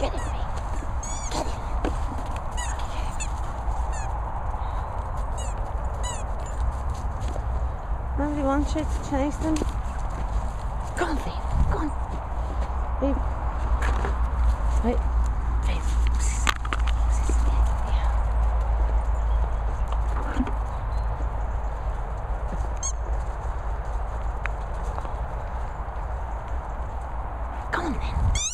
Get it. Get it. Nobody wants you to chase them. Go on, babe. Go on. Babe. Wait. Babe. Yeah. Go on, then.